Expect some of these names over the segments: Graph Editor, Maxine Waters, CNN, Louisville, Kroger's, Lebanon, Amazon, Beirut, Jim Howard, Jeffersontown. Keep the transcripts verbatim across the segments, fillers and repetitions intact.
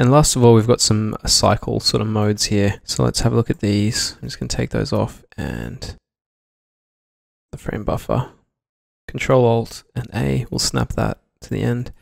And last of all, we've got some cycle sort of modes here. So let's have a look at these. I'm just going to take those off and the frame buffer. Control Alt and A will snap that to the end.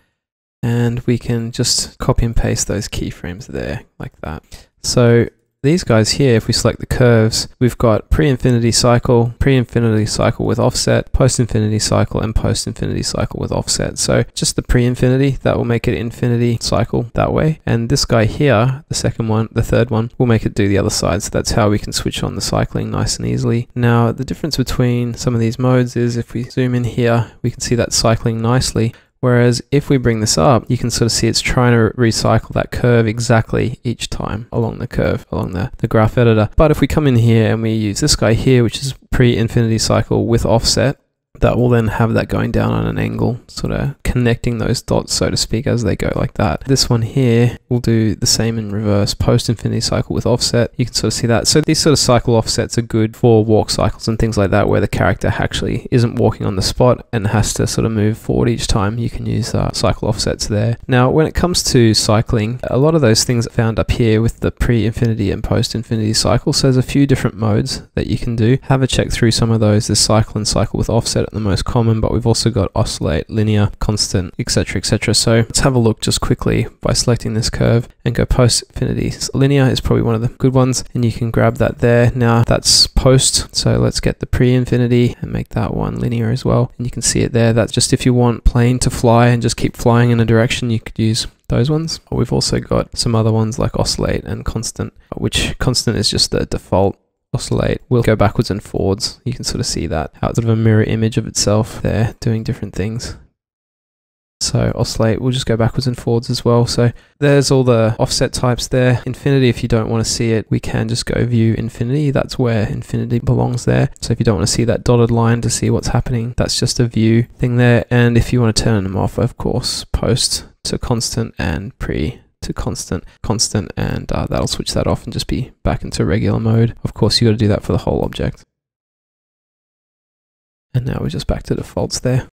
And we can just copy and paste those keyframes there like that. So these guys here, if we select the curves, we've got pre-infinity cycle, pre-infinity cycle with offset, post-infinity cycle, and post-infinity cycle with offset. So just the pre-infinity, that will make it infinity cycle that way. And this guy here, the second one, the third one, will make it do the other side. So that's how we can switch on the cycling nice and easily. Now, the difference between some of these modes is if we zoom in here, we can see that cycling nicely. Whereas if we bring this up, you can sort of see it's trying to recycle that curve exactly each time along the curve, along the, the graph editor. But if we come in here and we use this guy here, which is pre-infinity cycle with offset, that will then have that going down on an angle, sort of connecting those dots, so to speak, as they go like that. This one here will do the same in reverse, post-infinity cycle with offset. You can sort of see that. So these sort of cycle offsets are good for walk cycles and things like that, where the character actually isn't walking on the spot and has to sort of move forward each time. You can use uh, cycle offsets there. Now, when it comes to cycling, a lot of those things are found up here with the pre-infinity and post-infinity cycle. So there's a few different modes that you can do. Have a check through some of those. There's cycle and cycle with offset, the most common, but we've also got oscillate, linear, constant, etc, et cetera. So let's have a look just quickly by selecting this curve and go post infinity. So linear is probably one of the good ones, and you can grab that there. Now that's post, so let's get the pre-infinity and make that one linear as well. And you can see it there. That's just if you want plane to fly and just keep flying in a direction, you could use those ones. We've also got some other ones like oscillate and constant, which constant is just the default. Oscillate will go backwards and forwards. You can sort of see that, how it's sort of a mirror image of itself there, doing different things. So oscillate will just go backwards and forwards as well. So there's all the offset types there. Infinity, if you don't want to see it, we can just go view infinity. That's where infinity belongs there. So if you don't want to see that dotted line to see what's happening, that's just a view thing there. And if you want to turn them off, of course, post to constant and pre to constant, constant, and uh, that'll switch that off and just be back into regular mode. Of course, you've got to do that for the whole object. And now we're just back to defaults there.